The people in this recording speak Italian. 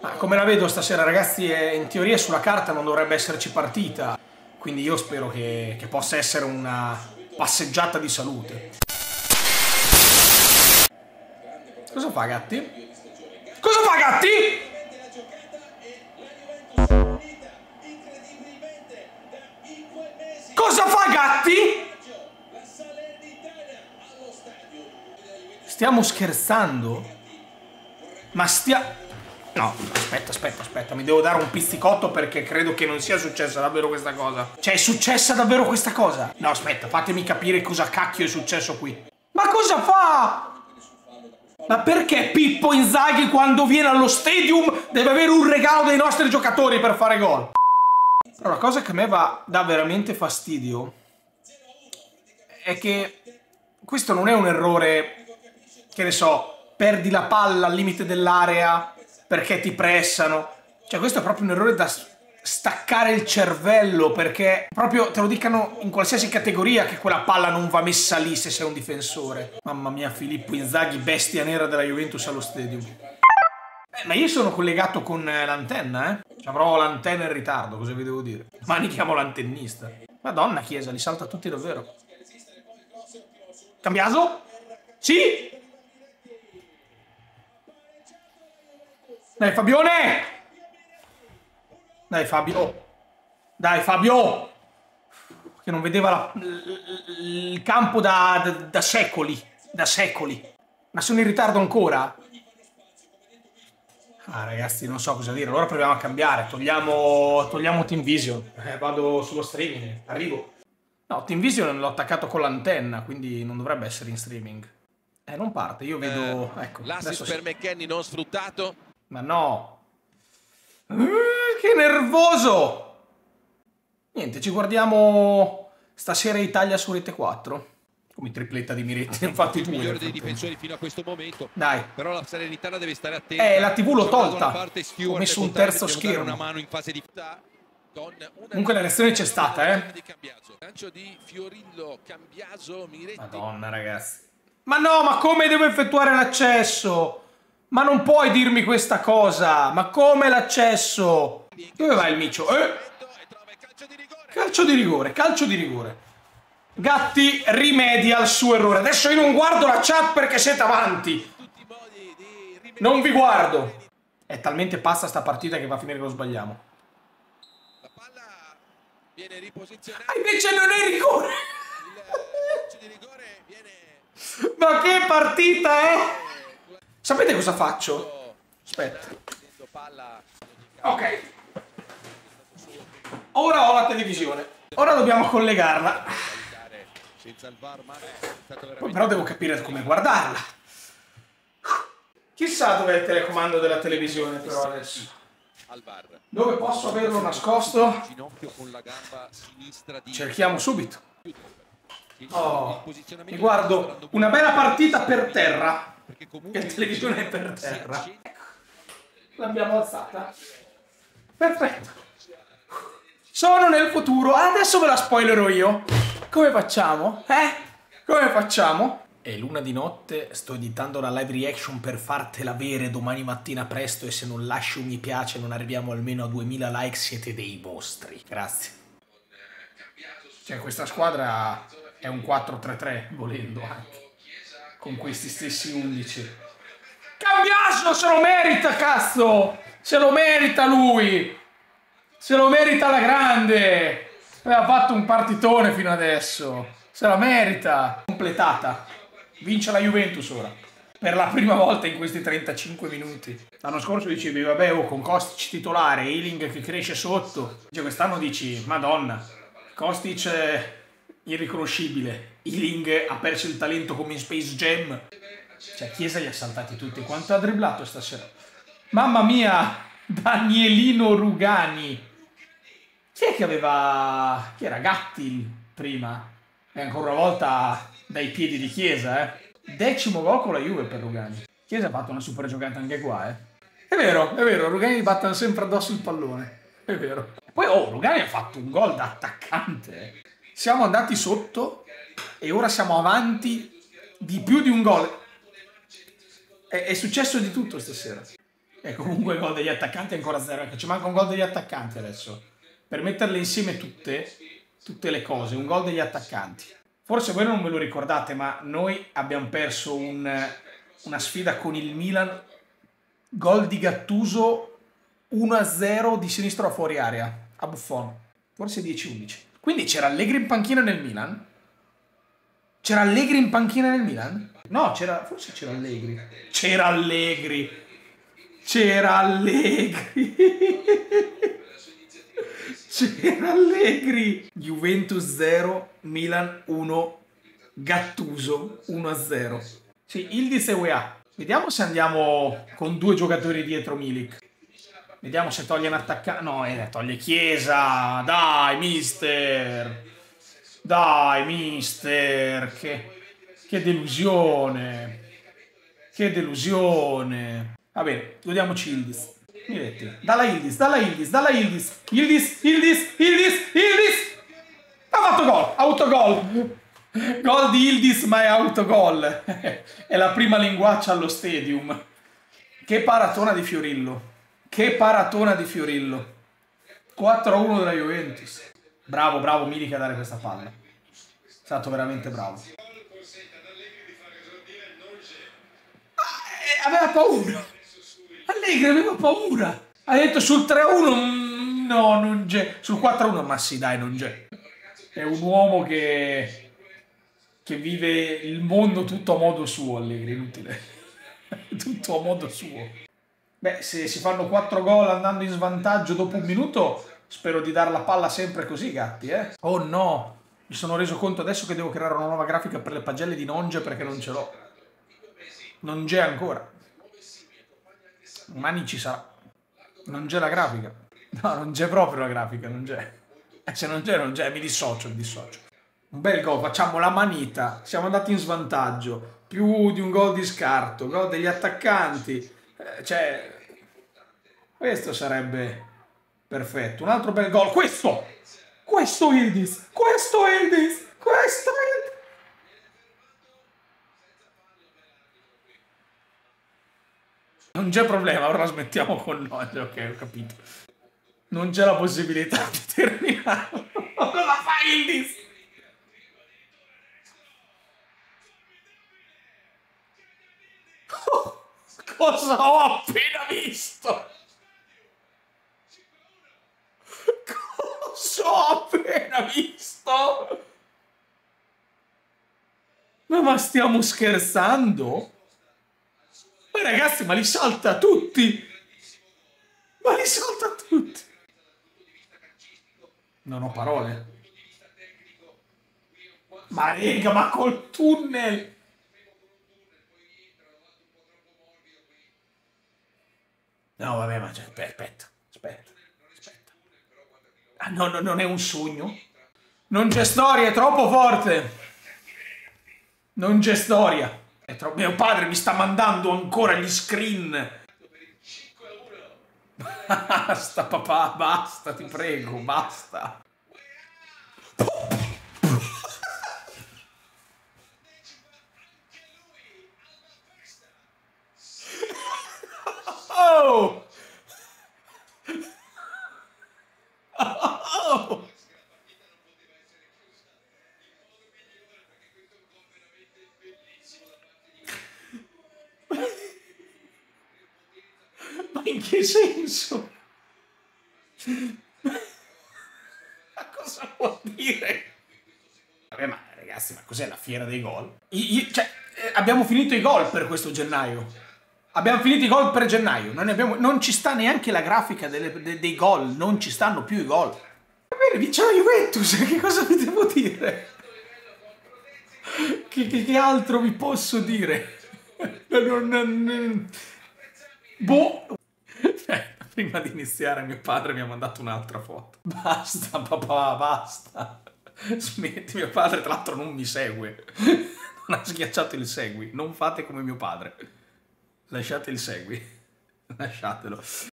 Ma come la vedo stasera, ragazzi, in teoria sulla carta non dovrebbe esserci partita, quindi io spero che possa essere una passeggiata di salute. Cosa fa Gatti? Cosa fa Gatti? Cosa fa Gatti? Stiamo scherzando? Ma stia... No, aspetta, mi devo dare un pizzicotto perché credo che non sia successa davvero questa cosa. Cioè, è successa davvero questa cosa? No, aspetta, fatemi capire cosa cacchio è successo qui. Ma cosa fa? Ma perché Pippo Inzaghi quando viene allo stadium deve avere un regalo dei nostri giocatori per fare gol? Però la cosa che a me dà veramente fastidio è che questo non è un errore, che ne so, perdi la palla al limite dell'area perché ti pressano. Cioè, questo è proprio un errore da staccare il cervello, perché proprio te lo dicano in qualsiasi categoria che quella palla non va messa lì se sei un difensore. Mamma mia, Filippo Inzaghi, bestia nera della Juventus allo stadium. Ma io sono collegato con l'antenna, eh? Cioè, avrò l'antenna in ritardo, cosa vi devo dire? Manichiamo l'antennista. Madonna, Chiesa, li salta tutti davvero. Cambiaso? Sì? Dai Fabione! Dai Fabio! Oh. Dai Fabio! Che non vedeva il campo da secoli. Da secoli. Ma sono in ritardo ancora? Ah, ragazzi, non so cosa dire. Allora proviamo a cambiare. Togliamo Team Vision. Vado sullo streaming. Arrivo. No, Team Vision l'ho attaccato con l'antenna, quindi non dovrebbe essere in streaming. Non parte. Io vedo... ecco. L'assist per McKennie non sfruttato. Ma no! Che nervoso! Niente, ci guardiamo stasera Italia su Rete 4. Come tripletta di Miretti, infatti tu. Il migliore dei difensori fino a questo momento. Dai. Però la Salernitana deve stare attenta. La TV l'ho tolta. Ho messo un terzo schermo. Una mano in fase di... Comunque la reazione c'è stata, eh. Lancio di Fiorillo, Cambiaso, Miretti. Madonna, ragazzi. Ma no, ma come devo effettuare l'accesso? Ma non puoi dirmi questa cosa! Ma come l'accesso? Dove va il micio? Calcio di rigore, calcio di rigore. Gatti rimedia al suo errore. Adesso io non guardo la chat perché siete avanti. Non vi guardo. È talmente pazza sta partita che va a finire che lo sbagliamo. La palla viene riposizionata. Ah, invece non è rigore! Il calcio di rigore viene... Ma che partita è? Sapete cosa faccio? Aspetta. Ok. Ora ho la televisione. Ora dobbiamo collegarla. Poi però devo capire come guardarla. Chissà dov'è il telecomando della televisione però adesso. Dove posso averlo nascosto? Cerchiamo subito. Oh, mi guardo una bella partita per terra. Perché comunque il televisione è per terra. Ecco, l'abbiamo alzata. Perfetto. Sono nel futuro. Adesso ve la spoilerò io. Come facciamo? Come facciamo? È l'una di notte, sto editando la live reaction per fartela avere domani mattina presto, e se non lasci un mi piace e non arriviamo almeno a 2000 like siete dei vostri. Grazie. Cioè, questa squadra è un 4-3-3 volendo anche. Con questi stessi 11. Cambiaso se lo merita, cazzo! Se lo merita lui! Se lo merita la grande! Aveva fatto un partitone fino adesso. Se la merita! Completata. Vince la Juventus ora. Per la prima volta in questi 35 minuti. L'anno scorso dicevi, vabbè, oh, con Kostic titolare, Iling che cresce sotto. Cioè, quest'anno dici, madonna, Kostic... irriconoscibile. Iling ha perso il talento come in Space Jam. Cioè, Chiesa li ha saltati tutti. Quanto ha dribblato stasera? Mamma mia, Danielino Rugani. Chi è che aveva... Chi era? Gatti prima. E ancora una volta dai piedi di Chiesa, eh. 10º gol con la Juve per Rugani. Chiesa ha fatto una super giocata anche qua, eh. È vero, Rugani batte sempre addosso il pallone. È vero. Poi, oh, Rugani ha fatto un gol da attaccante. Siamo andati sotto e ora siamo avanti di più di un gol. È successo di tutto stasera. E comunque il gol degli attaccanti è ancora zero, perché ci manca un gol degli attaccanti adesso. Per metterle insieme tutte le cose, un gol degli attaccanti. Forse voi non ve lo ricordate, ma noi abbiamo perso una sfida con il Milan. Gol di Gattuso, 1-0 di sinistro a fuori area, a Buffon. Forse 10-11. Quindi c'era Allegri in panchina nel Milan? C'era Allegri in panchina nel Milan? No, forse c'era Allegri. C'era Allegri. C'era Allegri. C'era Allegri. Juventus 0, Milan 1, Gattuso 1-0. Sì, Yildiz e Weah. Vediamo se andiamo con due giocatori dietro Milik. Vediamo se toglie un attaccante. No, toglie Chiesa. Dai, mister. Dai, mister. Che delusione. Che delusione. Va bene, godiamoci Yildiz. Miretti. Dalla Yildiz, dalla Yildiz, dalla Yildiz. Yildiz, Yildiz, Yildiz, Yildiz. Ha fatto gol, autogol. Gol di Yildiz, ma è autogol. È la prima linguaccia allo stadium. Che paratona di Fiorillo. Che paratona di Fiorillo. 4-1 della Juventus. Bravo, bravo Milik a dare questa palla. È stato veramente bravo. Aveva paura. Allegri aveva paura. Ha detto sul 3-1 no, non c'è. Sul 4-1 ma sì, dai, non c'è. È un uomo che vive il mondo tutto a modo suo, Allegri, inutile. Tutto a modo suo. Beh, se si fanno 4 gol andando in svantaggio dopo un minuto, spero di dare la palla sempre così, Gatti, eh. Oh no, mi sono reso conto adesso che devo creare una nuova grafica per le pagelle di Nonge perché non ce l'ho. Non c'è ancora. Mani ci sarà. Non c'è la grafica. No, non c'è proprio la grafica, non c'è. Se non c'è, non c'è, mi dissocio, mi dissocio. Un bel gol, facciamo la manita. Siamo andati in svantaggio. Più di un gol di scarto, gol degli attaccanti. Cioè, questo sarebbe perfetto. Un altro bel gol. Questo! Questo Yildiz! Questo Yildiz! Questo Yildiz! Non c'è problema, ora smettiamo con noi. Ok, ho capito. Non c'è la possibilità di terminarlo. Cosa fa Yildiz? Oh, cosa ho appena visto? Cosa ho appena visto? Ma stiamo scherzando? Ragazzi, ma li salta tutti! Ma li salta tutti! Non ho parole. Ma rega, ma col tunnel! No, vabbè, ma aspetta. Ah, no, no, non è un sogno. Non c'è storia, è troppo forte. Non c'è storia. Mio padre mi sta mandando ancora gli screen. Basta papà, basta, ti prego, basta. Oh! Oh! In che senso? Ma cosa vuol dire? Vabbè, ma ragazzi, ma cos'è la fiera dei gol? Cioè, abbiamo finito i gol per questo gennaio. Abbiamo finito i gol per gennaio. Non ci sta neanche la grafica dei gol. Non ci stanno più i gol. Va bene, vince la Juventus. Che cosa vi devo dire? Che altro vi posso dire? Boh! Prima di iniziare mio padre mi ha mandato un'altra foto. Basta papà, basta. Smetti, mio padre tra l'altro non mi segue. Non ha schiacciato il segui. Non fate come mio padre. Lasciate il segui. Lasciatelo.